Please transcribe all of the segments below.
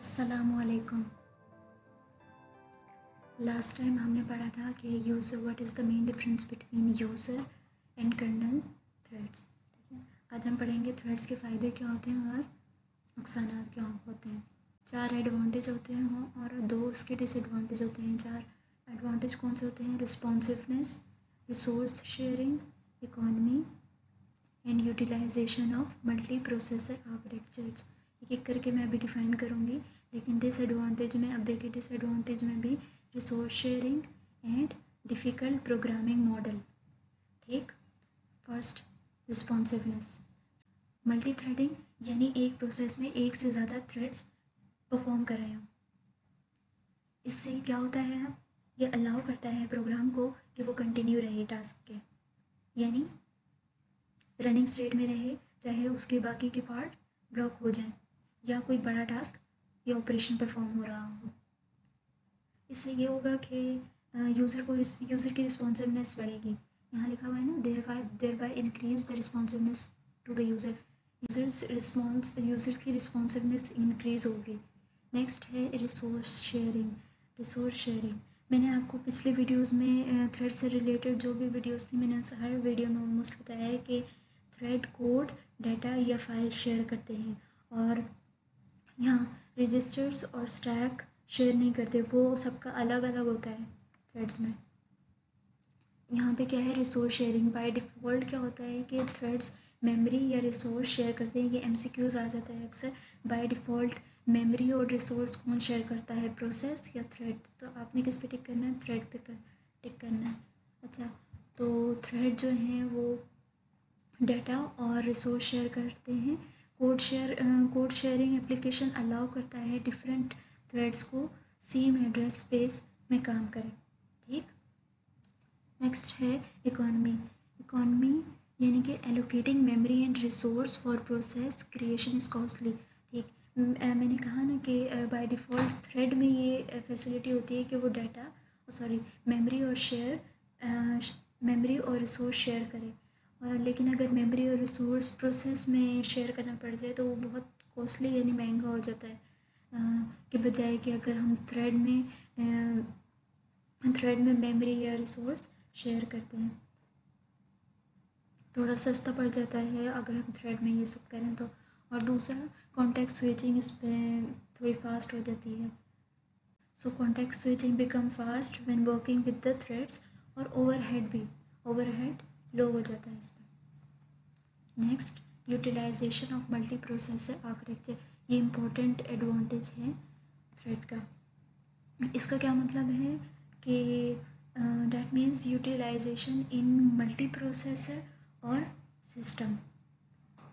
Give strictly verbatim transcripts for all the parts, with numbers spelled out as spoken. अस्सलामुअलैकुम। Last time हमने पढ़ा था कि user, what is the main difference between user and kernel threads. ठीक है, आज हम पढ़ेंगे थ्रेड्स के फ़ायदे क्या होते हैं और नुकसान क्या होते हैं। चार एडवांटेज होते हैं और दो उसके डिसएडवांटेज होते हैं। चार एडवांटेज कौन से होते हैं? Responsiveness, resource sharing, economy and utilization of multi processor architectures. एक एक करके मैं अभी डिफ़ाइन करूँगी, लेकिन डिसएडवांटेज में अब देखिए, डिसएडवांटेज में भी resource sharing and difficult programming model. ठीक, फर्स्ट रिस्पॉन्सिवनेस। मल्टी थ्रेडिंग यानी एक प्रोसेस में एक से ज़्यादा थ्रेड्स परफॉर्म कर रहे हो, इससे क्या होता है, ये अलाउ करता है प्रोग्राम को कि वो कंटिन्यू रहे टास्क के, यानी रनिंग स्टेट में रहे, चाहे उसके बाकी के पार्ट ब्लॉक हो जाए या कोई बड़ा टास्क या ऑपरेशन परफॉर्म हो रहा हो। इससे ये होगा कि यूज़र को यूज़र की रिस्पॉन्सिवनेस बढ़ेगी। यहाँ लिखा हुआ है ना, thereby thereby increase the responsiveness to the user. Users response user की रिस्पॉन्सिवनेस इंक्रीज़ होगी। नेक्स्ट है रिसोर्स शेयरिंग। रिसोर्स शेयरिंग मैंने आपको पिछले वीडियोस में थ्रेड से रिलेटेड जो भी वीडियोस थी, मैंने हर वीडियो में ऑलमोस्ट बताया है कि थ्रेड कोड, डाटा या फाइल शेयर करते हैं, और यहाँ रजिस्टर्स और स्टैक शेयर नहीं करते, वो सबका अलग अलग होता है थ्रेड्स में। यहाँ पे क्या है, रिसोर्स शेयरिंग। बाय डिफ़ॉल्ट क्या होता है कि थ्रेड्स मेमोरी या रिसोर्स शेयर करते हैं। ये एमसीक्यूज़ आ जाता है अक्सर। बाय डिफ़ॉल्ट मेमोरी और रिसोर्स कौन शेयर करता है, प्रोसेस या थ्रेड? तो आपने किस पे टिक करना है, थ्रेड पे कर टिक करना है। अच्छा, तो थ्रेड जो हैं वो डाटा और रिसोर्स शेयर करते हैं। Code share code sharing application allow करता है डिफरेंट थ्रेड्स को सेम एड्रेस स्पेस में काम करें। ठीक, नेक्स्ट है इकॉनमी। इकॉनमी यानी कि allocating memory and resource for process creation is costly. ठीक, मैंने कहा ना कि बाय डिफ़ॉल्ट थ्रेड में ये फैसिलिटी होती है कि वो डाटा सॉरी मेमोरी और शेयर मेमोरी और रिसोर्स शेयर करे, और लेकिन अगर मेमोरी और रिसोर्स प्रोसेस में शेयर करना पड़ जाए तो वो बहुत कॉस्टली यानी महंगा हो जाता है, के बजाय कि अगर हम थ्रेड में थ्रेड में मेमोरी या रिसोर्स शेयर करते हैं, थोड़ा सस्ता पड़ जाता है अगर हम थ्रेड में ये सब करें तो। और दूसरा कॉन्टेक्स्ट स्विचिंग, इस पर थोड़ी फास्ट हो जाती है। So context switching become fast when working with the threads, और ओवरहेड भी ओवरहेड लो हो जाता है इस पर। Next, utilization of multi processor architecture. ये इम्पोर्टेंट एडवांटेज है थ्रेड का। इसका क्या मतलब है कि that means utilization in multi processor और सिस्टम।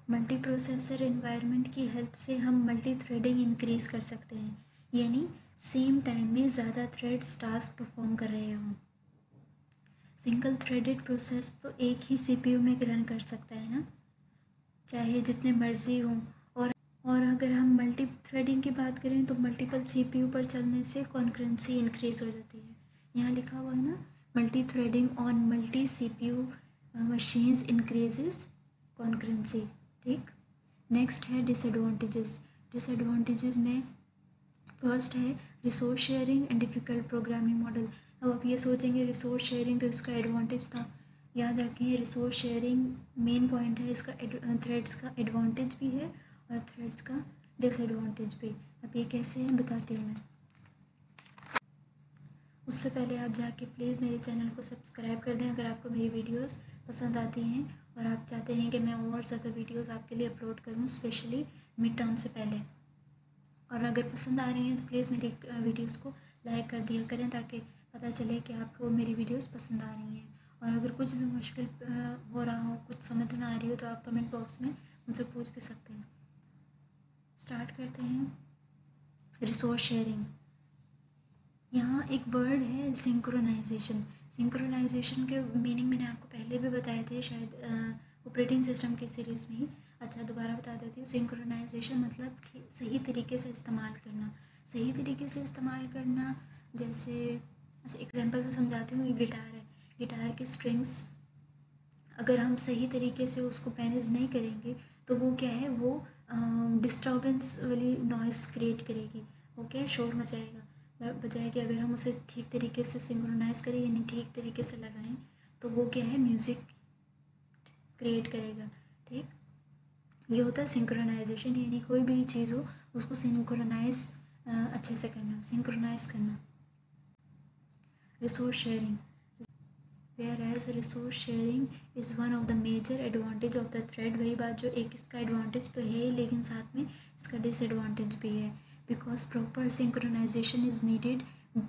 मल्टी प्रोसेसर एनवायरनमेंट की हेल्प से हम मल्टी थ्रेडिंग इंक्रीज़ कर सकते हैं, यानी सेम टाइम में ज़्यादा थ्रेड्स टास्क परफॉर्म कर रहे हों। सिंगल थ्रेडेड प्रोसेस तो एक ही सीपीयू में रन कर सकता है ना, चाहे जितने मर्जी हों। और और अगर हम मल्टी थ्रेडिंग की बात करें तो मल्टीपल सीपीयू पर चलने से कॉन्करेंसी इंक्रीज़ हो जाती है। यहाँ लिखा हुआ है ना, multi threading on multi CPU machines increases concurrency. ठीक, नेक्स्ट है डिसएडवांटेजेस। डिसएडवांटेजेस में फर्स्ट है resource sharing and difficult programming model. अब आप ये सोचेंगे रिसोर्स शेयरिंग तो इसका एडवांटेज था, याद रखें रिसोर्स शेयरिंग मेन पॉइंट है इसका। थ्रेड्स का एडवांटेज भी है और थ्रेड्स का डिसएडवांटेज भी। अब ये कैसे है बताती हूँ मैं। उससे पहले आप जाके प्लीज़ मेरे चैनल को सब्सक्राइब कर दें अगर आपको मेरी वीडियोस पसंद आती हैं और आप चाहते हैं कि मैं और ज़्यादा वीडियोस आपके लिए अपलोड करूं, स्पेशली मिड टर्म से पहले। और अगर पसंद आ रही हैं तो प्लीज़ मेरी वीडियोस को लाइक कर दिया करें, ताकि पता चले कि आपको मेरी वीडियोस पसंद आ रही हैं। और अगर कुछ भी मुश्किल हो रहा हो, कुछ समझ ना आ रही हो, तो आप कमेंट बॉक्स में मुझसे पूछ भी सकते हैं। स्टार्ट करते हैं रिसोर्स शेयरिंग। यहाँ एक वर्ड है सिंक्रोनाइजेशन। सिंक्रोनाइजेशन के मीनिंग मैंने आपको पहले भी बताए थे, शायद ऑपरेटिंग सिस्टम की सीरीज़ में ही। अच्छा, दोबारा बता देती हूँ। सिंक्रोनाइजेशन मतलब सही तरीके से इस्तेमाल करना। सही तरीके से इस्तेमाल करना जैसे, अच्छा एग्जांपल से समझाती हूँ। ये गिटार है, गिटार के स्ट्रिंग्स अगर हम सही तरीके से उसको मैनेज नहीं करेंगे तो वो क्या है, वो डिस्टर्बेंस वाली नॉइज़ क्रिएट करेगी। ओके okay, शोर मचाएगा। बजाय कि अगर हम उसे ठीक तरीके से सिंक्रोनाइज़ करें यानी ठीक तरीके से लगाएं तो वो क्या है, म्यूज़िक क्रिएट करेगा। ठीक, ये होता है सिंक्रोनाइजेशन, यानी कोई भी चीज़ हो उसको सिंक्रोनाइज़ अच्छे से करना, सिंक्रोनाइज़ करना। Resource sharing, Whereas resource sharing is one of the major advantage of the thread, वही बात जो एक इसका advantage तो है ही लेकिन साथ में इसका disadvantage भी है। Because proper synchronization is needed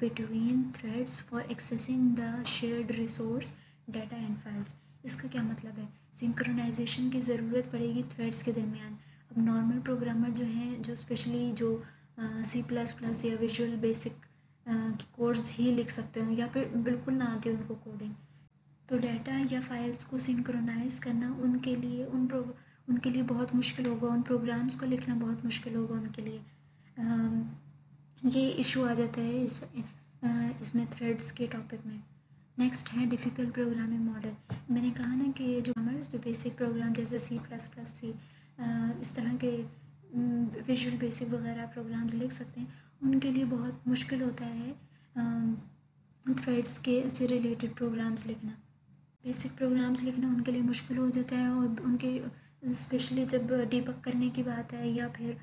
between threads for accessing the shared resource, data and files। इसका क्या मतलब है, synchronization की ज़रूरत पड़ेगी threads के दरमियान। अब normal programmer जो हैं, जो specially जो C plus plus या Visual Basic की कोड्स ही लिख सकते हो या फिर बिल्कुल ना आती उनको कोडिंग, तो डाटा या फाइल्स को सिंक्रोनाइज़ करना उनके लिए उन प्रो उनके लिए बहुत मुश्किल होगा, उन प्रोग्राम्स को लिखना बहुत मुश्किल होगा उनके लिए। आ, ये इशू आ जाता है इस आ, इसमें थ्रेड्स के टॉपिक में। नेक्स्ट है डिफ़िकल्ट प्रोग्रामिंग मॉडल। मैंने कहा ना कि ये जो हमारे जो बेसिक प्रोग्राम जैसे सी प्लस प्लस सी इस तरह के विजुअल बेसिक वगैरह प्रोग्राम्स लिख सकते हैं, उनके लिए बहुत मुश्किल होता है थ्रेड्स के से रिलेटेड प्रोग्राम्स लिखना। बेसिक प्रोग्राम्स लिखना उनके लिए मुश्किल हो जाता है और उनके स्पेशली जब डीबग करने की बात है या फिर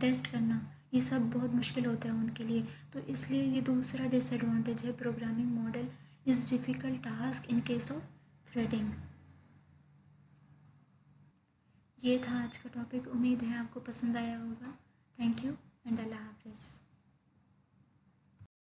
टेस्ट करना, ये सब बहुत मुश्किल होता है उनके लिए। तो इसलिए ये दूसरा डिसएडवांटेज है, programming model is difficult task in case of threading. ये था आज का टॉपिक, उम्मीद है आपको पसंद आया होगा। थैंक यू एंड अल्लाह हाफिज़।